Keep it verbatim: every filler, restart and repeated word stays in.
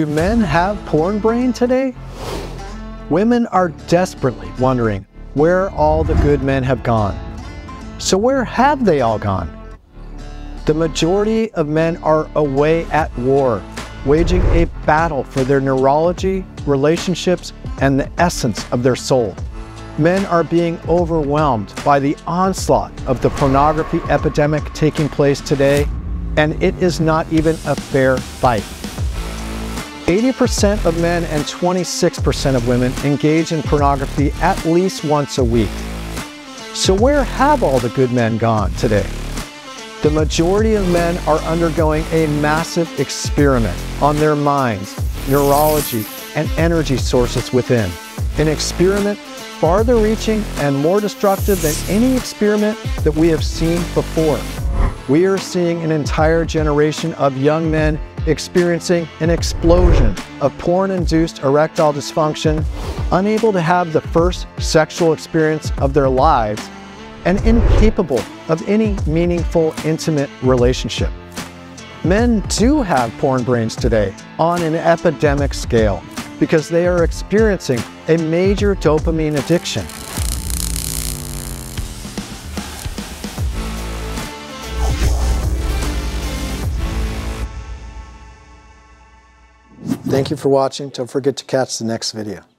Do men have porn brain today? Women are desperately wondering where all the good men have gone. So where have they all gone? The majority of men are away at war, waging a battle for their neurology, relationships, and the essence of their soul. Men are being overwhelmed by the onslaught of the pornography epidemic taking place today, and it is not even a fair fight. eighty percent of men and twenty-six percent of women engage in pornography at least once a week. So where have all the good men gone today? The majority of men are undergoing a massive experiment on their minds, neurology, and energy sources within. An experiment farther reaching and more destructive than any experiment that we have seen before. We are seeing an entire generation of young men experiencing an explosion of porn-induced erectile dysfunction, unable to have the first sexual experience of their lives, and incapable of any meaningful, intimate relationship. Men do have porn brains today on an epidemic scale because they are experiencing a major dopamine addiction. Thank you for watching. Don't forget to catch the next video.